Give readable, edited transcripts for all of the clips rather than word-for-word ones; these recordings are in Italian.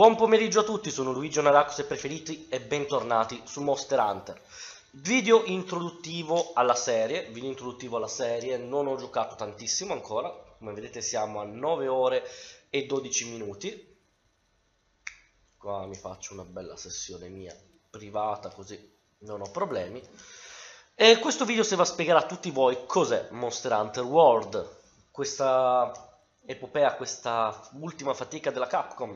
Buon pomeriggio a tutti, sono Luigi Naracso, se preferiti, e bentornati su Monster Hunter. Video introduttivo alla serie, non ho giocato tantissimo ancora, come vedete siamo a 9 ore e 12 minuti. Qua mi faccio una bella sessione mia privata, così non ho problemi. E questo video se va a spiegare a tutti voi cos'è Monster Hunter World, questa epopea, questa ultima fatica della Capcom.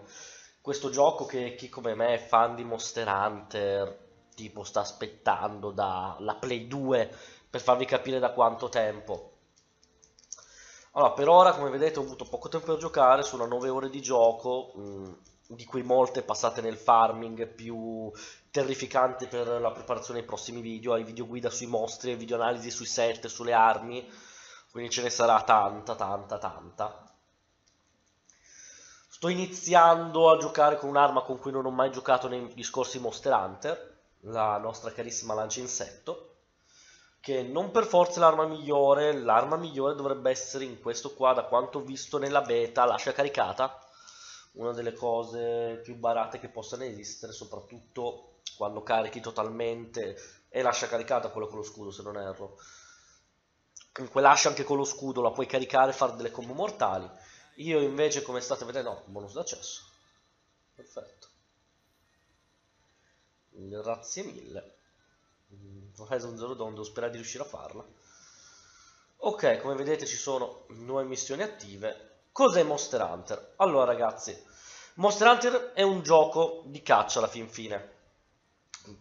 Questo gioco che chi come me è fan di Monster Hunter tipo sta aspettando dalla Play 2 per farvi capire da quanto tempo. Allora, per ora come vedete ho avuto poco tempo per giocare, sono 9 ore di gioco, di cui molte passate nel farming più terrificante per la preparazione dei prossimi video, ai video guida sui mostri, ai video analisi sui set, sulle armi, quindi ce ne sarà tanta. Sto iniziando a giocare con un'arma con cui non ho mai giocato negli scorsi Monster Hunter, la nostra carissima lancia insetto, che non per forza è l'arma migliore. L'arma migliore dovrebbe essere in questo qua, da quanto ho visto nella beta, l'ascia caricata, una delle cose più barate che possano esistere, soprattutto quando carichi totalmente. È l'ascia caricata quella con lo scudo, se non erro. In quell'ascia anche con lo scudo la puoi caricare e fare delle combo mortali. Io invece, come state vedendo, no, bonus d'accesso. Perfetto. Grazie mille. Horizon Zero Dawn, devo sperare di riuscire a farla. Ok, come vedete ci sono nuove missioni attive. Cos'è Monster Hunter? Allora ragazzi, Monster Hunter è un gioco di caccia alla fin fine.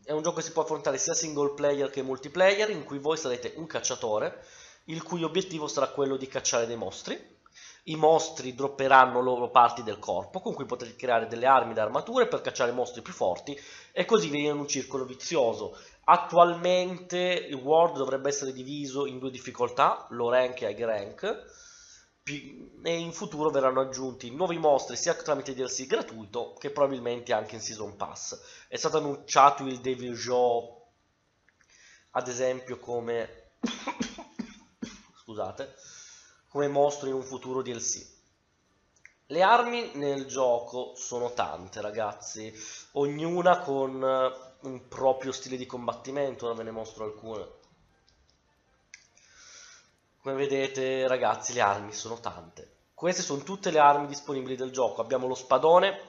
È un gioco che si può affrontare sia single player che multiplayer, in cui voi sarete un cacciatore, il cui obiettivo sarà quello di cacciare dei mostri. I mostri dropperanno loro parti del corpo, con cui potrete creare delle armi ed armature per cacciare mostri più forti, e così viene in un circolo vizioso. Attualmente il World dovrebbe essere diviso in due difficoltà, low rank e high rank, e in futuro verranno aggiunti nuovi mostri sia tramite DLC gratuito che probabilmente anche in Season Pass. È stato annunciato il Deviljho, ad esempio, come scusate, come mostro in un futuro DLC. Le armi nel gioco sono tante ragazzi, ognuna con un proprio stile di combattimento. Ora ve ne mostro alcune. Come vedete ragazzi, le armi sono tante. Queste sono tutte le armi disponibili del gioco. Abbiamo lo spadone,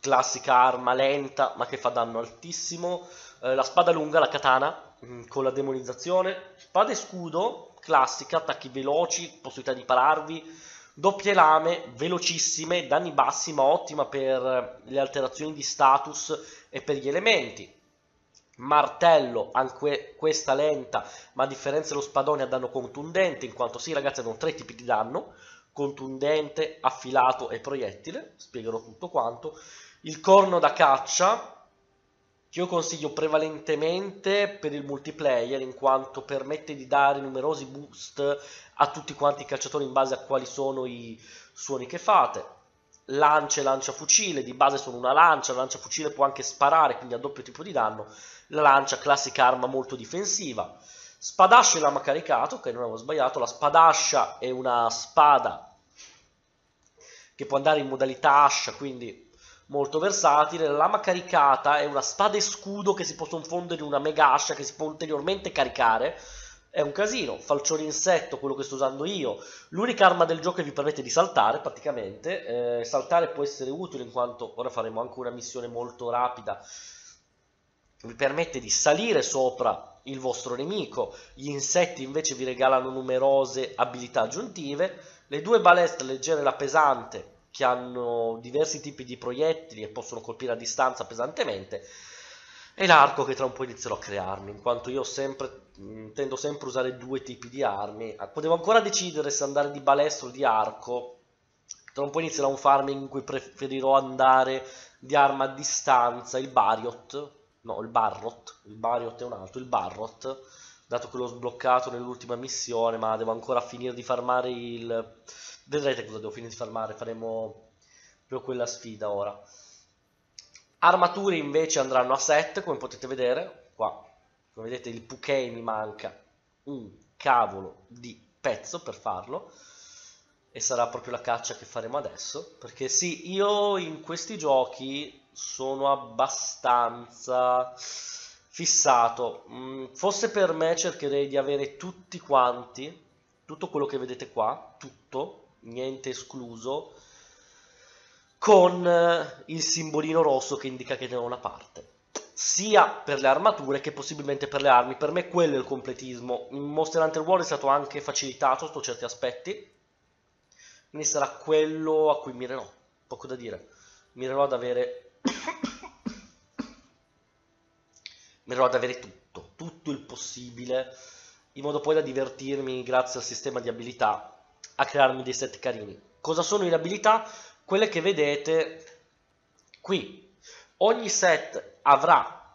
classica arma lenta ma che fa danno altissimo, la spada lunga, la katana con la demonizzazione, spada e scudo classica, attacchi veloci, possibilità di pararvi, doppie lame, velocissime, danni bassi ma ottima per le alterazioni di status e per gli elementi. Martello, anche questa lenta, ma a differenza dello spadone ha danno contundente, in quanto sì ragazzi hanno tre tipi di danno: contundente, affilato e proiettile, spiegherò tutto quanto. Il corno da caccia, che io consiglio prevalentemente per il multiplayer, in quanto permette di dare numerosi boost a tutti quanti i cacciatori in base a quali sono i suoni che fate. Lancia e lanciafucile, di base sono una lancia, la lanciafucile può anche sparare, quindi ha doppio tipo di danno. La lancia, classica arma molto difensiva. Spadascia e lama caricato, ok, non avevo sbagliato. La spadascia è una spada che può andare in modalità ascia, quindi molto versatile. La lama caricata è una spada e scudo che si possono fondere in una mega ascia che si può ulteriormente caricare, è un casino. Falcione insetto, quello che sto usando io, l'unica arma del gioco che vi permette di saltare praticamente. Saltare può essere utile in quanto ora faremo anche una missione molto rapida, vi permette di salire sopra il vostro nemico. Gli insetti invece vi regalano numerose abilità aggiuntive. Le due balestre, leggera e la pesante, che hanno diversi tipi di proiettili e possono colpire a distanza pesantemente, e l'arco, che tra un po' inizierò a crearmi, in quanto io tendo sempre a usare due tipi di armi. Potevo ancora decidere se andare di balestra o di arco. Tra un po' inizierò un farming in cui preferirò andare di arma a distanza, il Barroth, dato che l'ho sbloccato nell'ultima missione, ma devo ancora finire di farmare il... Vedrete cosa devo finire di farmare, faremo proprio quella sfida ora. Armature invece andranno a 7, come potete vedere. Qua, come vedete, il Pukei mi manca un cavolo di pezzo per farlo. e sarà proprio la caccia che faremo adesso, perché sì, io in questi giochi sono abbastanza fissato. Fosse per me cercherei di avere tutti quanti, tutto quello che vedete qua, tutto, niente escluso, con il simbolino rosso che indica che ne ho una parte, sia per le armature che possibilmente per le armi. Per me quello è il completismo. In Monster Hunter World è stato anche facilitato sotto certi aspetti, quindi sarà quello a cui mirerò, poco da dire. Mirerò ad avere tutto, il possibile, in modo poi da divertirmi grazie al sistema di abilità a crearmi dei set carini. Cosa sono le abilità? Quelle che vedete qui. Ogni set avrà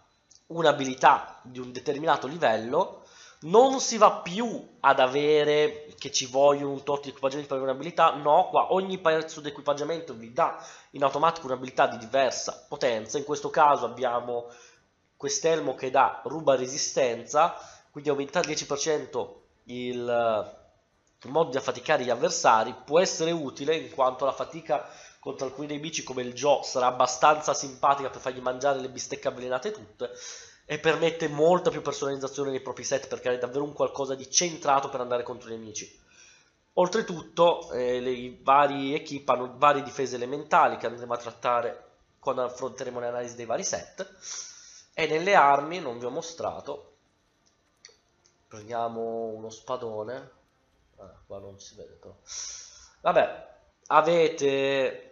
un'abilità di un determinato livello, non si va più ad avere che ci vogliono un tot di equipaggiamento per avere un'abilità, no, qua ogni pezzo di equipaggiamento vi dà in automatico un'abilità di diversa potenza. In questo caso abbiamo quest'elmo che dà ruba resistenza, quindi aumenta al 10% il modo di affaticare gli avversari. Può essere utile in quanto la fatica contro alcuni nemici come il Joe sarà abbastanza simpatica per fargli mangiare le bistecche avvelenate tutte, e permette molta più personalizzazione nei propri set, perché è davvero un qualcosa di centrato per andare contro i nemici. Oltretutto le varie equip hanno varie difese elementali che andremo a trattare quando affronteremo l'analisi dei vari set. E nelle armi non vi ho mostrato, prendiamo uno spadone, qua non si vede però, vabbè, avete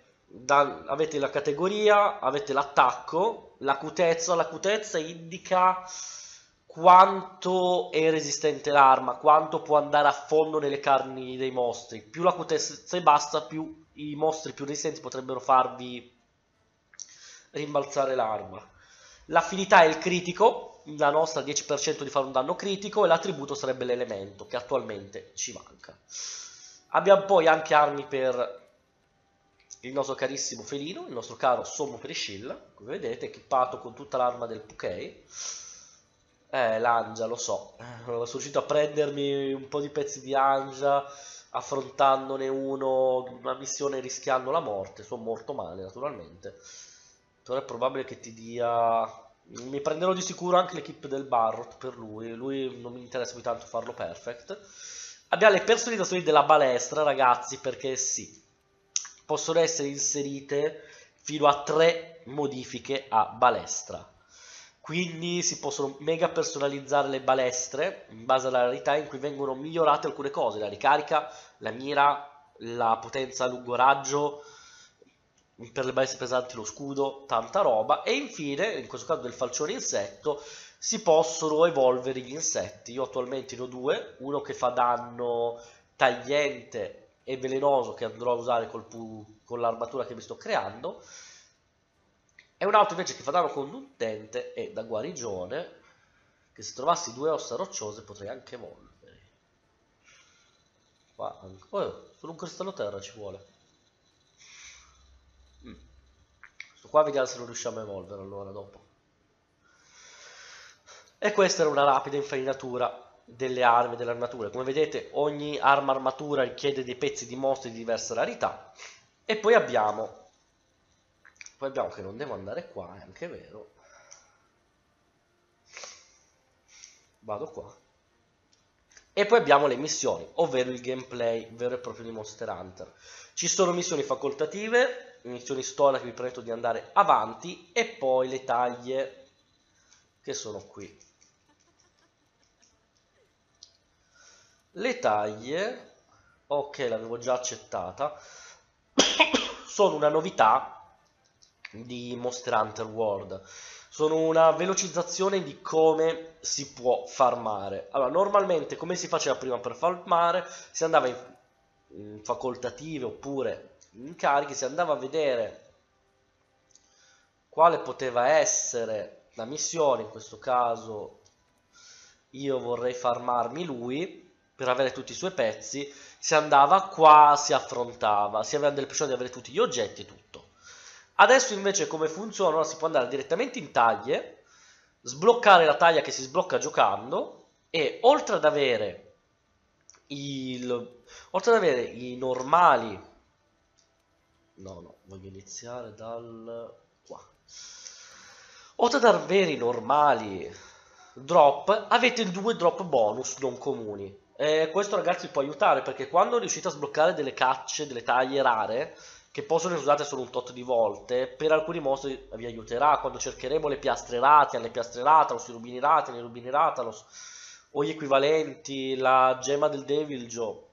la categoria, avete l'attacco, l'acutezza. L'acutezza indica quanto è resistente l'arma, quanto può andare a fondo nelle carni dei mostri. Più l'acutezza è bassa, più i mostri più resistenti potrebbero farvi rimbalzare l'arma. L'affinità è il critico, la nostra 10% di fare un danno critico, e l'attributo sarebbe l'elemento che attualmente ci manca. Abbiamo poi anche armi per il nostro carissimo felino, il nostro caro sommo Priscilla, come vedete, equipato con tutta l'arma del Pukei. L'Anja, lo so, sono riuscito a prendermi un po' di pezzi di Anja affrontandone una missione rischiando la morte. Sono morto male naturalmente, però è probabile che ti dia... Mi prenderò di sicuro anche l'equipe del Barroth per lui non mi interessa più tanto farlo perfect. Abbiamo le personalizzazioni della balestra, ragazzi, perché sì, possono essere inserite fino a 3 modifiche a balestra, quindi si possono mega personalizzare le balestre in base alla rarità in cui vengono migliorate alcune cose: la ricarica, la mira, la potenza a lungo raggio, per le balestre pesanti lo scudo, tanta roba. E infine, in questo caso del falcione insetto, si possono evolvere gli insetti. Io attualmente ne ho due, uno che fa danno tagliente e velenoso che andrò a usare con l'armatura che mi sto creando, e un altro invece che fa danno contundente e da guarigione, che se trovassi due ossa rocciose potrei anche evolvere. Qua anche... solo un cristallo terra ci vuole. Sto qua, vediamo se lo riusciamo a evolvere allora dopo. E questa era una rapida infarinatura delle armi e delle armature. Come vedete, ogni arma armatura richiede dei pezzi di mostri di diversa rarità. E poi abbiamo che non devo andare qua, è anche vero, vado qua. E poi abbiamo le missioni, ovvero il gameplay vero e proprio di Monster Hunter. Ci sono missioni facoltative, missioni storia che vi permettono di andare avanti, e poi le taglie che sono qui. Le taglie, ok, l'avevo già accettata, sono una novità di Monster Hunter World, sono una velocizzazione di come si può farmare. Allora, normalmente come si faceva prima per farmare? Si andava in facoltative oppure in cariche, si andava a vedere quale poteva essere la missione. In questo caso io vorrei farmarmi lui per avere tutti i suoi pezzi. Si andava qua, si affrontava, si aveva l'opzione di avere tutti gli oggetti e tutto. Adesso invece come funziona? Ora si può andare direttamente in taglie, sbloccare la taglia che si sblocca giocando, e oltre ad avere oltre ad avere i normali, voglio iniziare dal qua, oltre ad avere i normali drop, avete 2 drop bonus non comuni. Questo ragazzi può aiutare, perché quando riuscite a sbloccare delle cacce, delle taglie rare che possono essere usate solo un tot di volte, per alcuni mostri vi aiuterà. Quando cercheremo le piastre Rathian, i rubini Rathian, i rubini Rathalos o gli equivalenti, la gemma del Deviljho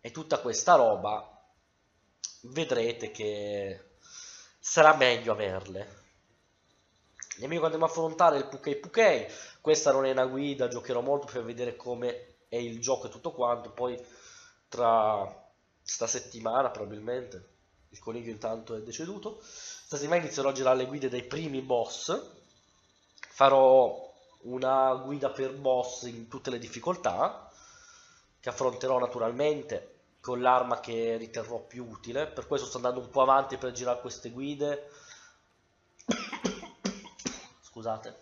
e tutta questa roba, vedrete che sarà meglio averle. Il nemico che andiamo a affrontare è il Pukei-Pukei. Questa non è una guida, giocherò molto per vedere come è il gioco e tutto quanto. Poi tra sta settimana probabilmente, il coniglio intanto è deceduto, stamattina inizierò a girare le guide dei primi boss, farò una guida per boss in tutte le difficoltà, che affronterò naturalmente con l'arma che riterrò più utile. Per questo sto andando un po' avanti per girare queste guide, scusate,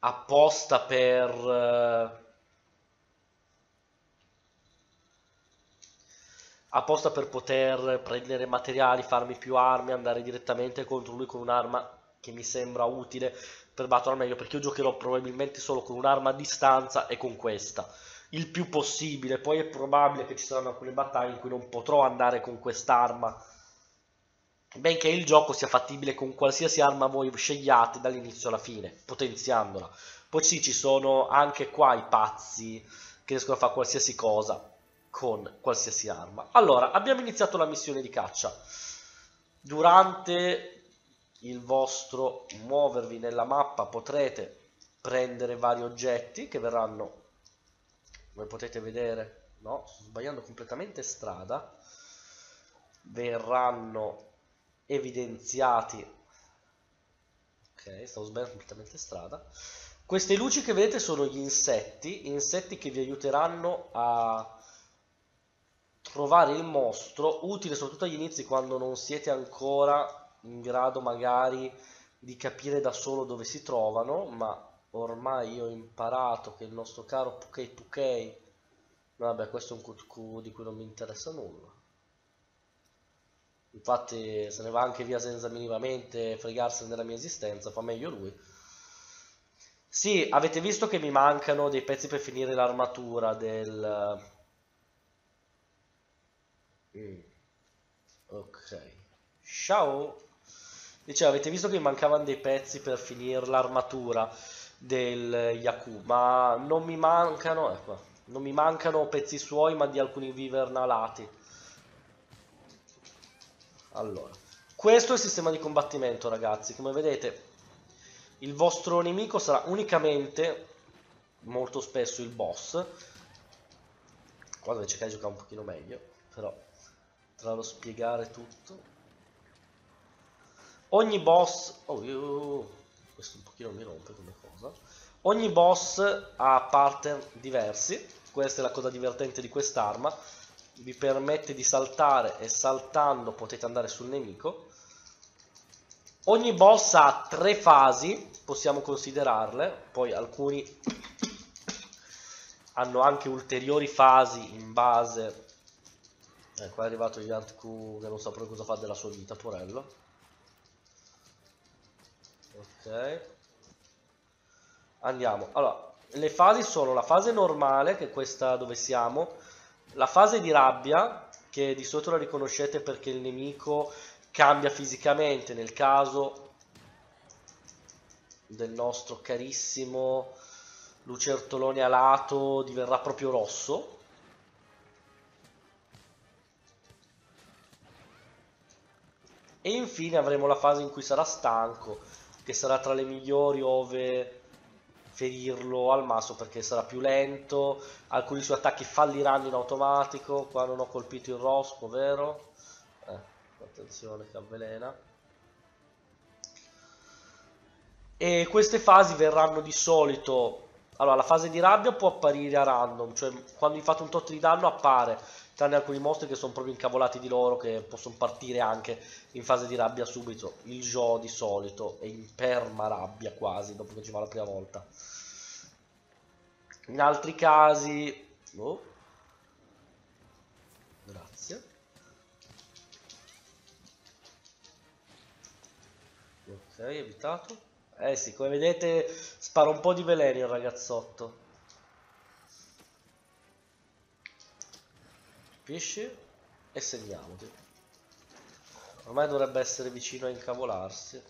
apposta per poter prendere materiali, farmi più armi, andare direttamente contro lui con un'arma che mi sembra utile per batterlo meglio, perché io giocherò probabilmente solo con un'arma a distanza e con questa il più possibile. Poi è probabile che ci saranno alcune battaglie in cui non potrò andare con quest'arma, benché il gioco sia fattibile con qualsiasi arma voi scegliate dall'inizio alla fine, potenziandola. Poi sì, ci sono anche qua i pazzi che riescono a fare qualsiasi cosa con qualsiasi arma. Allora, abbiamo iniziato la missione di caccia. Durante il vostro muovervi nella mappa potrete prendere vari oggetti che verranno, come potete vedere, no, sto sbagliando completamente strada, verranno evidenziati. Ok, stavo sbagliando completamente strada. Queste luci che vedete sono gli insetti, che vi aiuteranno a trovare il mostro, utile soprattutto agli inizi quando non siete ancora in grado magari di capire da solo dove si trovano, ma ormai io ho imparato che il nostro caro Pukei-Pukei, vabbè, questo è un QTQ di cui non mi interessa nulla, infatti se ne va anche via senza minimamente fregarsene della mia esistenza, fa meglio lui. Sì, avete visto che mi mancano dei pezzi per finire l'armatura del... Ok, ciao. Dicevo, avete visto che mi mancavano dei pezzi per finire l'armatura del Yaku, ma non mi mancano, ecco, non mi mancano pezzi suoi, ma di alcuni vivernalati. Allora, questo è il sistema di combattimento, ragazzi. Come vedete, il vostro nemico sarà unicamente, molto spesso, il boss. Qua dove cercare di giocare un pochino meglio, però... tra lo spiegare tutto, ogni boss, questo un pochino mi rompe come cosa, ogni boss ha pattern diversi. Questa è la cosa divertente di quest'arma, vi permette di saltare e saltando potete andare sul nemico. Ogni boss ha 3 fasi, possiamo considerarle, poi alcuni hanno anche ulteriori fasi in base. Ecco, è arrivato il Q che non sa proprio cosa fa della sua vita, porello. Ok, andiamo. Allora, le fasi sono la fase normale, che è questa dove siamo, la fase di rabbia, che di solito la riconoscete perché il nemico cambia fisicamente, nel caso del nostro carissimo lucertolone alato diverrà proprio rosso. E infine avremo la fase in cui sarà stanco, che sarà tra le migliori ove ferirlo al masso, perché sarà più lento, alcuni suoi attacchi falliranno in automatico. Qua non ho colpito il rospo, vero? Attenzione che avvelena. E queste fasi verranno di solito... Allora, la fase di rabbia può apparire a random, cioè quando gli fate un tot di danno appare, tranne alcuni mostri che sono proprio incavolati di loro, che possono partire anche in fase di rabbia subito. Il Joe di solito è in perma rabbia quasi, dopo che ci va la prima volta. In altri casi... Oh. Grazie. Ok, evitato. Eh sì, come vedete spara un po' di veleno il ragazzotto. Capisci? E segniamoti. Ormai dovrebbe essere vicino a incavolarsi.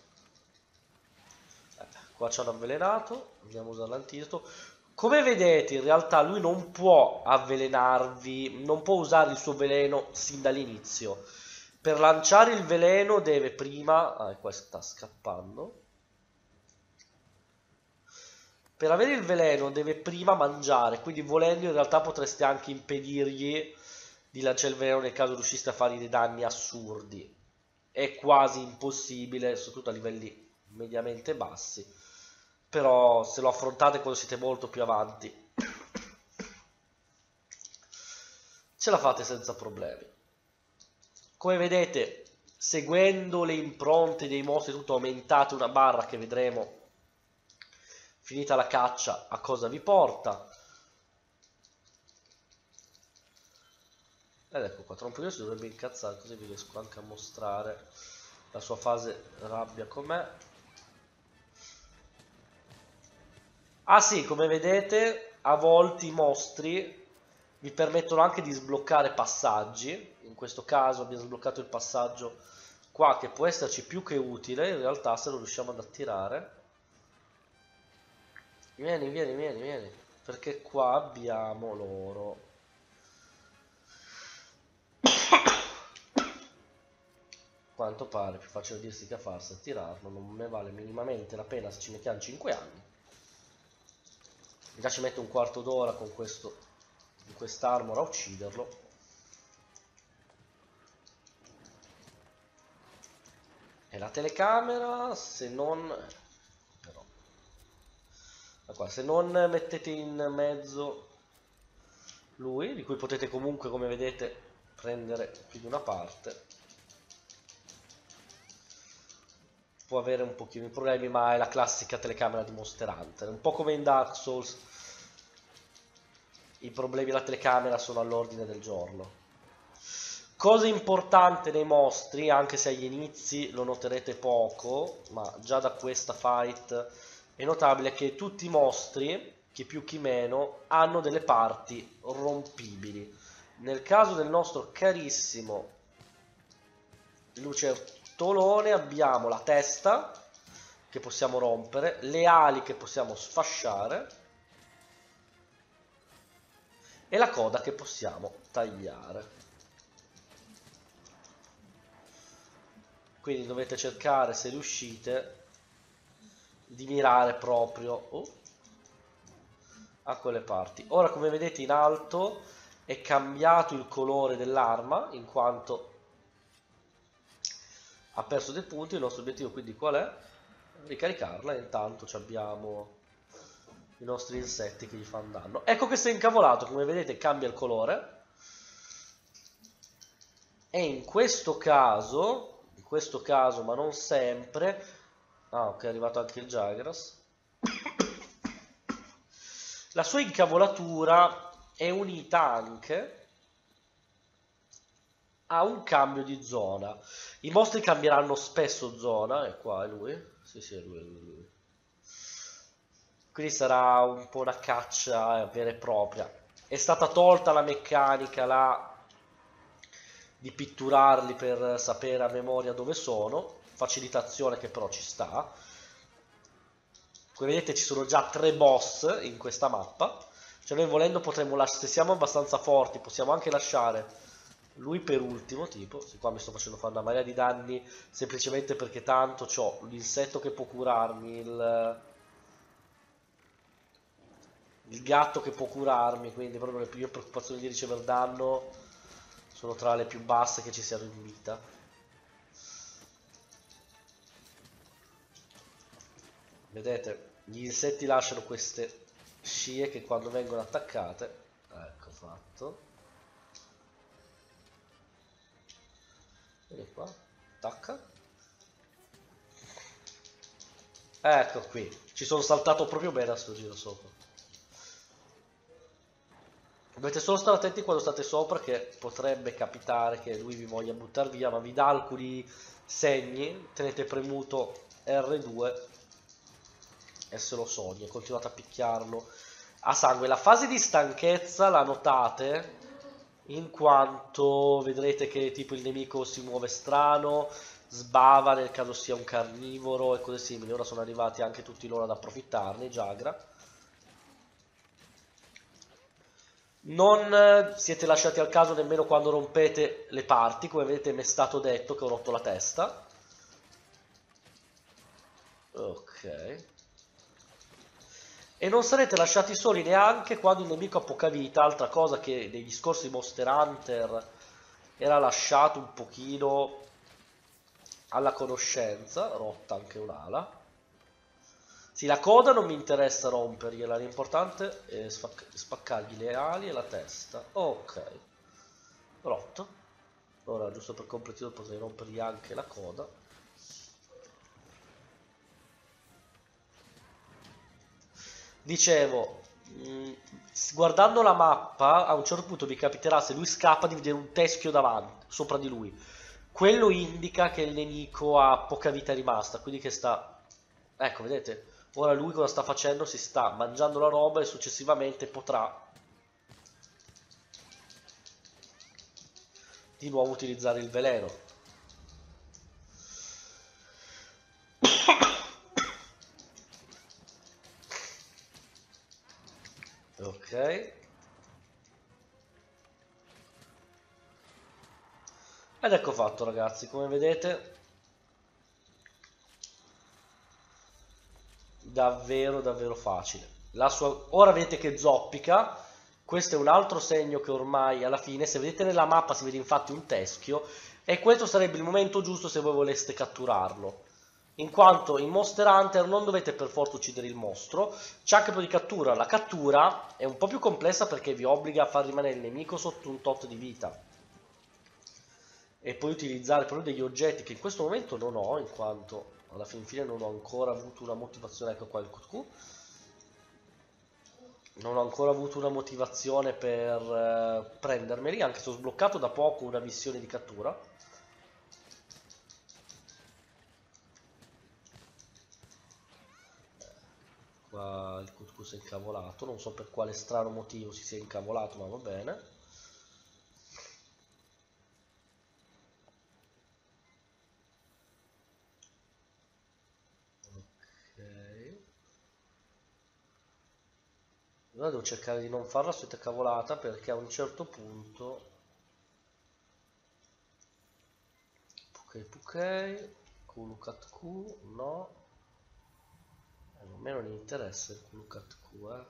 Qua ci hanno avvelenato. Andiamo a usare l'antidoto. Come vedete in realtà lui non può avvelenarvi, non può usare il suo veleno sin dall'inizio. Per lanciare il veleno deve prima... Ah, qua sta scappando. Per avere il veleno deve prima mangiare, quindi volendo in realtà potreste anche impedirgli di lanciare il veleno nel caso riusciste a fargli dei danni assurdi. È quasi impossibile, soprattutto a livelli mediamente bassi, però se lo affrontate quando siete molto più avanti ce la fate senza problemi. Come vedete, seguendo le impronte dei mostri tutto, aumentate una barra che vedremo finita la caccia a cosa vi porta. Ed ecco qua, tra un po' si dovrebbe incazzare, così vi riesco anche a mostrare la sua fase rabbia con me. Ah sì, come vedete a volte i mostri vi permettono anche di sbloccare passaggi. In questo caso abbiamo sbloccato il passaggio qua, che può esserci più che utile in realtà se lo riusciamo ad attirare. Vieni, vieni, vieni, vieni, perché qua abbiamo l'oro. Quanto pare più facile dirsi che a farsi a tirarlo, non ne vale minimamente la pena se ci mettiamo 5 anni. Già ci metto un quarto d'ora con questo, con quest'armor a ucciderlo. E la telecamera, se non... però... Qua, se non mettete in mezzo lui, di cui potete comunque, come vedete, prendere più di una parte, può avere un pochino di problemi, ma è la classica telecamera di Monster Hunter. Un po' come in Dark Souls, i problemi della telecamera sono all'ordine del giorno. Cosa importante nei mostri, anche se agli inizi lo noterete poco, ma già da questa fight è notabile, che tutti i mostri, chi più chi meno, hanno delle parti rompibili. Nel caso del nostro carissimo lucertolone abbiamo la testa che possiamo rompere, le ali che possiamo sfasciare e la coda che possiamo tagliare. Quindi dovete cercare, se riuscite, di mirare proprio a quelle parti. Ora, come vedete in alto è cambiato il colore dell'arma, in quanto ha perso dei punti. Il nostro obiettivo quindi qual è? Ricaricarla, e intanto abbiamo i nostri insetti che gli fanno danno. Ecco che si è incavolato, come vedete cambia il colore. E in questo caso, ma non sempre... Ah ok, è arrivato anche il Jagras. La sua incavolatura è unita anche a un cambio di zona. I mostri cambieranno spesso zona, e qua è lui. Sì, è lui. Quindi sarà un po' una caccia vera e propria. È stata tolta la meccanica là di pitturarli per sapere a memoria dove sono, facilitazione che però ci sta. Come vedete ci sono già 3 boss in questa mappa, cioè noi volendo potremmo, se siamo abbastanza forti, possiamo anche lasciare lui per ultimo, tipo, se qua mi sto facendo fare una marea di danni semplicemente perché tanto c'ho l'insetto che può curarmi, il gatto che può curarmi, quindi proprio le mie preoccupazioni di ricevere danno sono tra le più basse che ci siano in vita. Vedete, gli insetti lasciano queste scie che quando vengono attaccate... Ecco fatto. Vieni qua, attacca. Ecco qui, ci sono saltato proprio bene a sto giro sopra. Dovete solo stare attenti quando state sopra, che potrebbe capitare che lui vi voglia buttare via, ma vi dà alcuni segni. Tenete premuto R2 e se lo sogna, continuate a picchiarlo a sangue. La fase di stanchezza la notate in quanto vedrete che tipo il nemico si muove strano, sbava nel caso sia un carnivoro e cose simili. Ora sono arrivati anche tutti loro ad approfittarne, Jagra. Non siete lasciati al caso nemmeno quando rompete le parti, come vedete mi è stato detto che ho rotto la testa. Ok. E non sarete lasciati soli neanche quando il nemico ha poca vita, altra cosa che negli scorsi Monster Hunter era lasciato un pochino alla conoscenza. Rotta anche un'ala. Sì, la coda non mi interessa rompergliela, l'importante è spaccargli le ali e la testa. Ok, rotto. Ora giusto per completare potrei rompergli anche la coda. Dicevo, guardando la mappa, a un certo punto vi capiterà, se lui scappa, di vedere un teschio davanti, sopra di lui. Quello indica che il nemico ha poca vita rimasta, quindi che sta... Ecco, vedete, ora lui cosa sta facendo? Si sta mangiando la roba e successivamente potrà di nuovo utilizzare il veleno. Ok, ed ecco fatto, ragazzi. Come vedete, davvero davvero facile. La sua... Ora vedete che zoppica. Questo è un altro segno che ormai alla fine, se vedete nella mappa, si vede infatti un teschio, e questo sarebbe il momento giusto se voi voleste catturarlo. In quanto in Monster Hunter non dovete per forza uccidere il mostro, c'è anche un po' di cattura. La cattura è un po' più complessa perché vi obbliga a far rimanere il nemico sotto un tot di vita. E poi utilizzare però degli oggetti che in questo momento non ho, in quanto alla fin fine non ho ancora avuto una motivazione. Ecco qua il QQ. Non ho ancora avuto una motivazione per prendermeli, anche se ho sbloccato da poco una missione di cattura. Il QQ si è incavolato, non so per quale strano motivo si sia incavolato, ma va bene. Ok, ora devo cercare di non farla suita cavolata, perché a un certo punto Pukei-Pukei, Kulu-Ya-Ku, no. A me non interessa il Kulu-Ya-Ku, eh.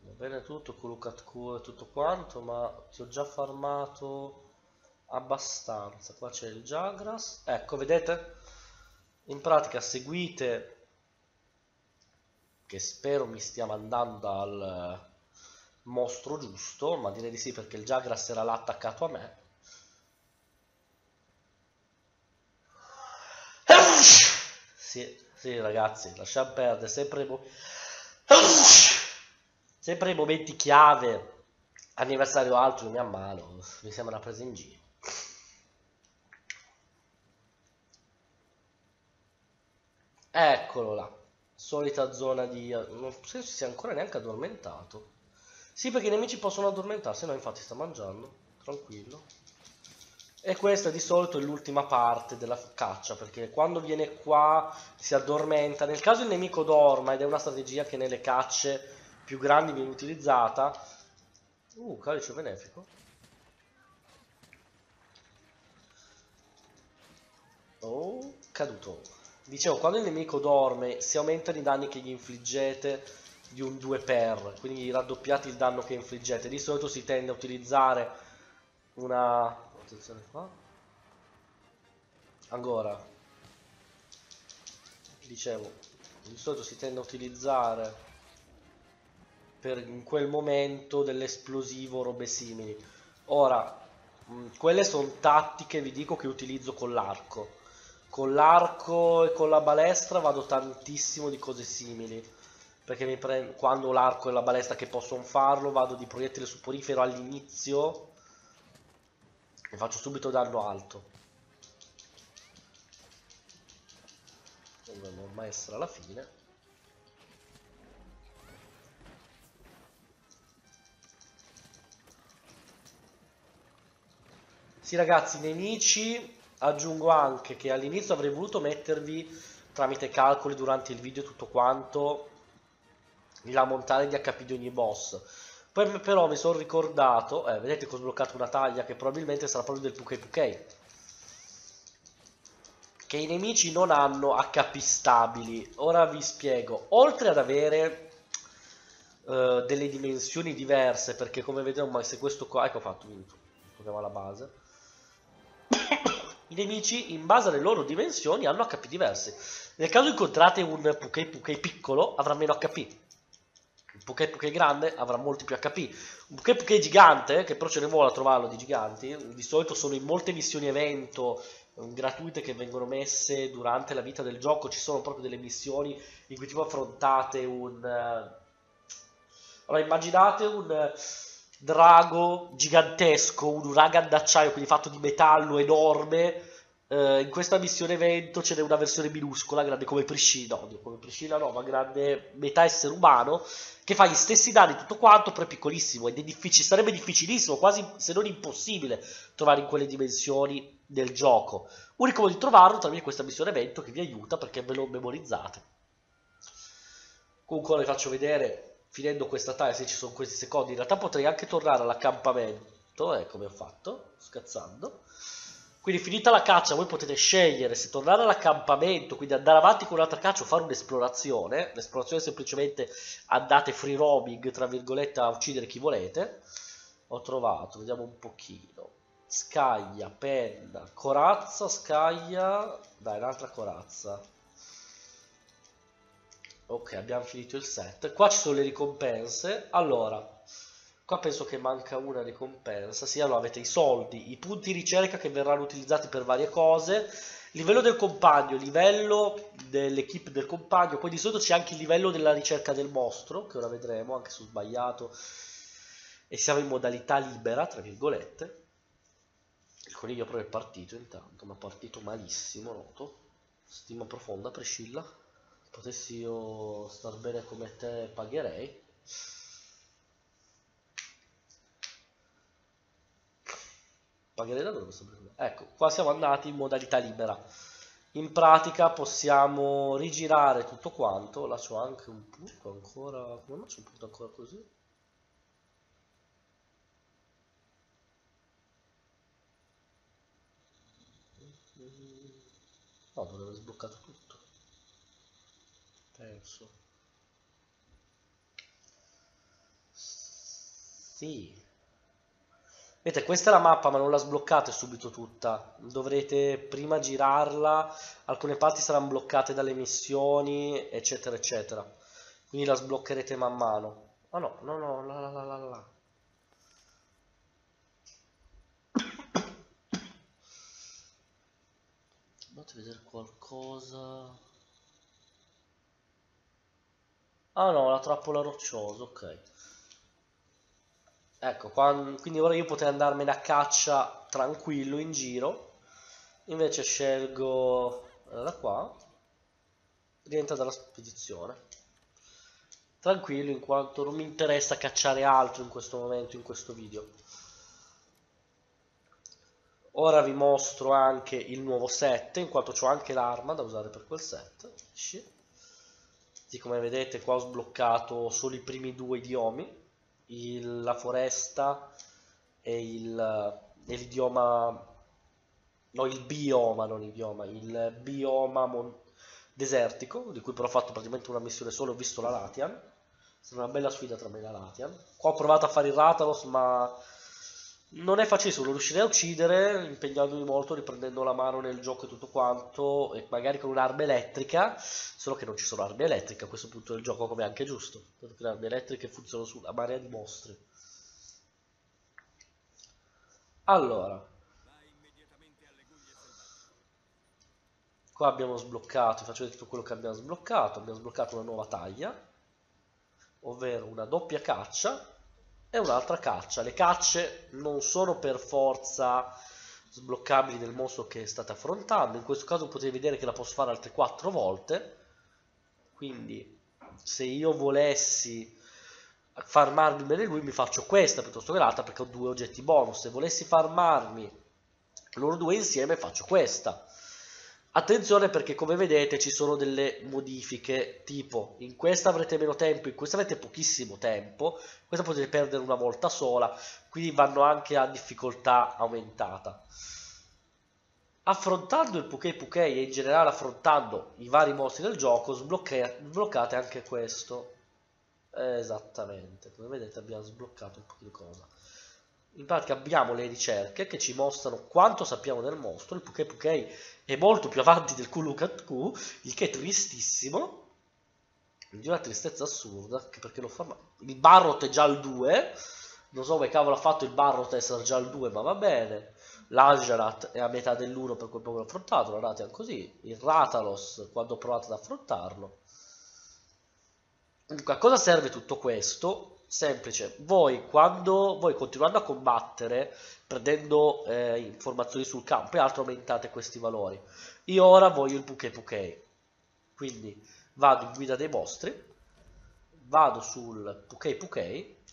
Va bene tutto, Kulu-Ya-Ku e tutto quanto, ma ti ho già farmato abbastanza. Qua c'è il Jagras. Ecco, vedete? In pratica seguite, che spero mi stia mandando al mostro giusto, ma direi di sì perché il Jagras era là attaccato a me. Sì, ragazzi, lasciamo perdere, sempre i momenti chiave, anniversario alto, non mi ammalo, mi sembra una presa in giro. Eccolo là, solita zona di... non penso si sia ancora neanche addormentato. Sì, perché i nemici possono addormentarsi, no, infatti sta mangiando, tranquillo. E questa di solito è l'ultima parte della caccia, perché quando viene qua si addormenta. Nel caso il nemico dorma, ed è una strategia che nelle cacce più grandi viene utilizzata. Calice benefico. Oh, caduto. Dicevo, quando il nemico dorme si aumentano i danni che gli infliggete di un 2x, quindi raddoppiate il danno che infliggete. Di solito si tende a utilizzare una... attenzione qua. Ancora. Dicevo, di solito si tende a utilizzare per in quel momento dell'esplosivo, robe simili. Ora, quelle sono tattiche, vi dico, che utilizzo con l'arco. Con l'arco e con la balestra vado tantissimo di cose simili. perché mi prendo, quando ho l'arco e la balestra che possono farlo, vado di proiettile su Porifero all'inizio e faccio subito danno alto. Dovremmo ormai essere alla fine. Sì ragazzi, nemici, aggiungo anche che all'inizio avrei voluto mettervi, tramite calcoli durante il video e tutto quanto, la montagna di HP di ogni boss. Poi però mi sono ricordato, vedete che ho sbloccato una taglia che probabilmente sarà proprio del Pukei-Pukei, che i nemici non hanno HP stabili. Ora vi spiego. Oltre ad avere delle dimensioni diverse, perché come vedremo, se questo qua, ecco fatto, proviamo alla base. I nemici, in base alle loro dimensioni, hanno HP diversi. Nel caso incontrate un Pukei-Pukei piccolo, avrà meno HP. Un Pukei-Pukei grande avrà molti più HP. Un Pukei-Pukei gigante, che però ce ne vuole a trovarlo di giganti, di solito sono in molte missioni evento gratuite che vengono messe durante la vita del gioco. Ci sono proprio delle missioni in cui tipo affrontate un... Allora, immaginate un... drago gigantesco, un uragan d'acciaio, quindi fatto di metallo enorme. In questa missione evento ce n'è una versione minuscola, grande come Priscilla, oddio, come Priscilla no, ma grande metà essere umano, che fa gli stessi danni tutto quanto, però è piccolissimo, ed è sarebbe difficilissimo, quasi se non impossibile, trovare in quelle dimensioni del gioco. Unico modo di trovarlo tramite questa missione evento, che vi aiuta perché ve lo memorizzate. Comunque ora vi faccio vedere, finendo questa taglia, se ci sono questi secondi. In realtà potrei anche tornare all'accampamento, come ho fatto, scazzando. Quindi finita la caccia voi potete scegliere se tornare all'accampamento, quindi andare avanti con un'altra caccia o fare un'esplorazione. L'esplorazione è semplicemente andate free roaming, tra virgolette, a uccidere chi volete. Ho trovato, vediamo un pochino, scaglia, penna, corazza, scaglia, dai, un'altra corazza. Ok, abbiamo finito il set. Qua ci sono le ricompense. Allora, qua penso che manca una ricompensa. Sì, allora avete i soldi, i punti ricerca che verranno utilizzati per varie cose, livello del compagno, livello dell'equipe del compagno. Poi di solito c'è anche il livello della ricerca del mostro, che ora vedremo, anche se ho sbagliato. E siamo in modalità libera, tra virgolette. Il coniglio però è partito intanto, ma è partito malissimo, noto. Stima profonda, Priscilla. Potessi io star bene come te, pagherei. Pagherei da dove? Ecco, qua siamo andati in modalità libera. In pratica possiamo rigirare tutto quanto. Là c'ho anche un punto ancora. Come faccio un punto ancora così? No, dovevo aver sbloccato tutto. Penso. Sì. Vedete, questa è la mappa, ma non la sbloccate subito tutta. Dovrete prima girarla. Alcune parti saranno bloccate dalle missioni, eccetera, eccetera. Quindi la sbloccherete man mano. Ah no, no, no, la. Andate a vedere qualcosa. Ah no, la trappola rocciosa, ok. Ecco, quindi ora io potrei andarmene a caccia tranquillo in giro. Invece scelgo da qua. Rientra dalla spedizione. Tranquillo, in quanto non mi interessa cacciare altro in questo momento, in questo video. Ora vi mostro anche il nuovo set, in quanto ho anche l'arma da usare per quel set. Sì. Come vedete qua ho sbloccato solo i primi due idiomi, la foresta e l'idioma, no, il bioma, non idioma, il bioma desertico, di cui però ho fatto praticamente una missione solo, ho visto la Rathian, sarà una bella sfida tra me e la Rathian. Qua ho provato a fare il Rathalos, ma non è facile, lo riuscirei a uccidere impegnandomi molto, riprendendo la mano nel gioco e tutto quanto, e magari con un'arma elettrica, solo che non ci sono armi elettriche a questo punto del gioco, come è anche giusto, perché le armi elettriche funzionano su una marea di mostri. Allora, qua abbiamo sbloccato, vi faccio vedere tutto quello che abbiamo sbloccato una nuova taglia, ovvero una doppia caccia e un'altra caccia. Le cacce non sono per forza sbloccabili nel mostro che state affrontando, in questo caso potete vedere che la posso fare altre 4 volte, quindi se io volessi farmarmi bene lui mi faccio questa piuttosto che l'altra perché ho 2 oggetti bonus, se volessi farmarmi loro 2 insieme faccio questa. Attenzione perché come vedete ci sono delle modifiche, tipo in questa avrete meno tempo, in questa avete pochissimo tempo, in questa potete perdere una volta sola, quindi vanno anche a difficoltà aumentata. Affrontando il Pukei-Pukei e in generale affrontando i vari mostri del gioco sbloccate anche questo. Esattamente, come vedete abbiamo sbloccato un po' di cosa. In pratica abbiamo le ricerche che ci mostrano quanto sappiamo del mostro. Il Pukei-Pukei è molto più avanti del Kulu-Ya-Ku, il che è tristissimo, di una tristezza assurda, anche perché l'ho formato. Il Barroth è già al 2, non so come cavolo ha fatto il Barroth essere già al 2, ma va bene. L'Anjarat è a metà dell'1 per quel poco l'ho affrontato, la Rathian così, il Rathalos quando ho provato ad affrontarlo. Dunque, a cosa serve tutto questo? Semplice, voi continuando a combattere, prendendo informazioni sul campo e altro, aumentate questi valori. Io ora voglio il Pukei-Pukei, quindi vado in guida dei mostri, vado sul Pukei-Pukei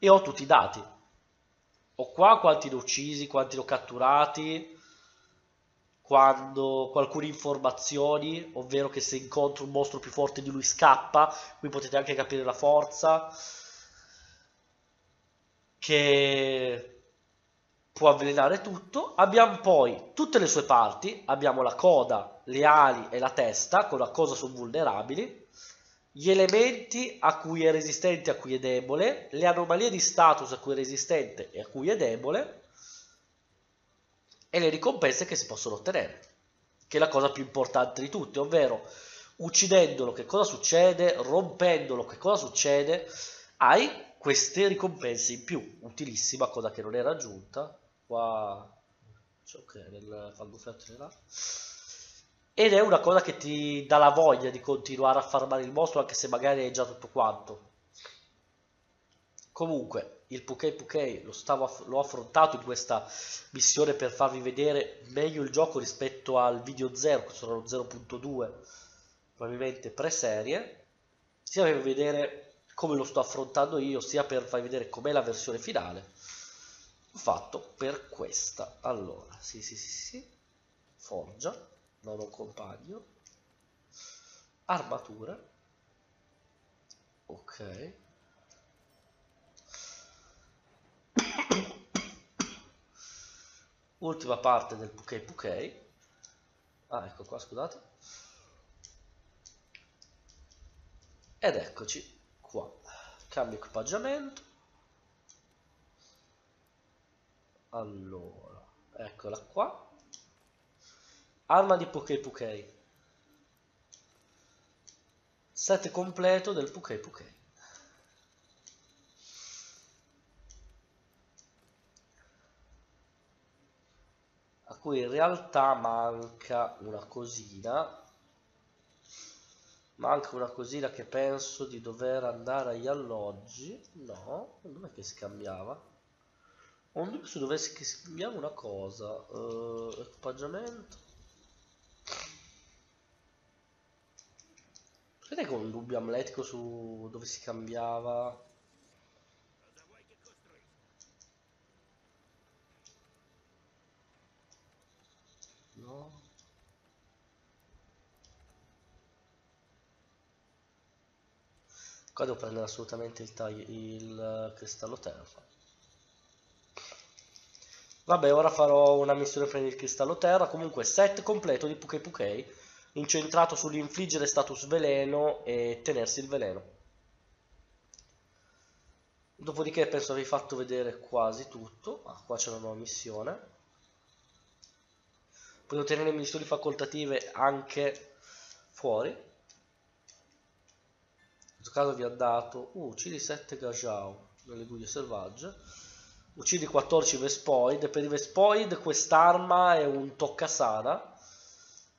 e ho tutti i dati. Ho qua quanti li ho uccisi, quanti li ho catturati, quando alcune informazioni, ovvero che se incontra un mostro più forte di lui scappa, qui potete anche capire la forza, che può avvelenare tutto. Abbiamo poi tutte le sue parti, abbiamo la coda, le ali e la testa, con la cosa sono vulnerabili, gli elementi a cui è resistente e a cui è debole, le anomalie di status a cui è resistente e a cui è debole, e le ricompense che si possono ottenere, che è la cosa più importante di tutte, ovvero uccidendolo che cosa succede, rompendolo che cosa succede, hai queste ricompense in più, utilissima, cosa che non era aggiunta qua, cioè, ok, nel fangofiatto là. Ed è una cosa che ti dà la voglia di continuare a farmare il mostro anche se magari hai già tutto quanto. Comunque il Pukei-Pukei l'ho affrontato in questa missione per farvi vedere meglio il gioco rispetto al video 0, che sono 0.2, probabilmente pre-serie, sia per vedere come lo sto affrontando io, sia per farvi vedere com'è la versione finale. Ho fatto per questa. Allora, sì, forgia, non ho compagno, armatura, ok, ultima parte del Pukei-Pukei, ah ecco qua, scusate, ed eccoci. Qua. Cambio equipaggiamento, allora eccola qua, arma di Pukei-Pukei, set completo del Pukei-Pukei, a cui in realtà manca una cosina. Manca una cosina che penso di dover andare agli alloggi. No, dov'è che si cambiava? Ho un dubbio su dove si cambiava una cosa. Equipaggiamento. Vedete che ho un dubbio amletico su dove si cambiava. No. Qua devo prendere assolutamente il cristallo terra. Vabbè, ora farò una missione per il cristallo terra. Comunque, set completo di Pukei-Pukei, incentrato sull'infliggere status veleno e tenersi il veleno. Dopodiché penso avrei fatto vedere quasi tutto. Ah, qua c'è una nuova missione. Puoi ottenere missioni facoltative anche fuori. In questo caso vi ha dato uccidi 7 Gajau nelle guglie selvagge, uccidi 14 Vespoid. Per i Vespoid quest'arma è un toccasana,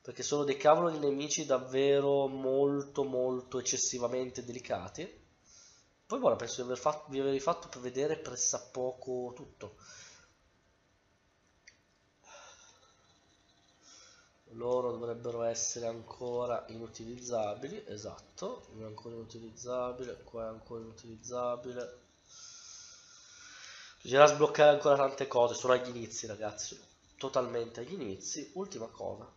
perché sono dei cavolo di nemici davvero molto eccessivamente delicati, Poi guarda, penso di aver fatto, vi aver fatto per vedere pressappoco tutto. Loro dovrebbero essere ancora inutilizzabili, esatto, è ancora inutilizzabile, qua è ancora inutilizzabile. Bisognerà sbloccare ancora tante cose, sono agli inizi ragazzi, totalmente agli inizi. Ultima cosa.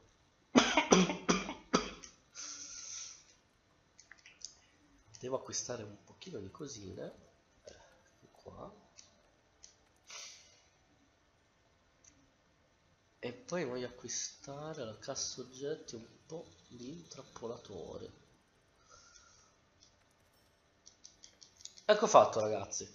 Devo acquistare un pochino di cosine, qua. E poi voglio acquistare alla cassa oggetti un po' di intrappolatore. Ecco fatto ragazzi.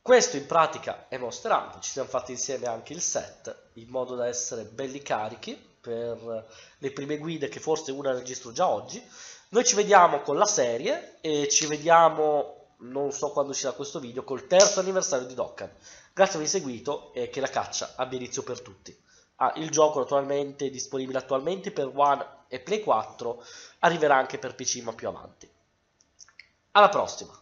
Questo in pratica è Monster Hunter. Ci siamo fatti insieme anche il set, in modo da essere belli carichi per le prime guide, che forse una registro già oggi. Noi ci vediamo con la serie e ci vediamo, non so quando uscirà questo video, col terzo anniversario di Dokkan. Grazie per aver seguito e che la caccia abbia inizio per tutti. Ah, il gioco naturalmente è disponibile attualmente per One e Play 4, arriverà anche per PC ma più avanti. Alla prossima!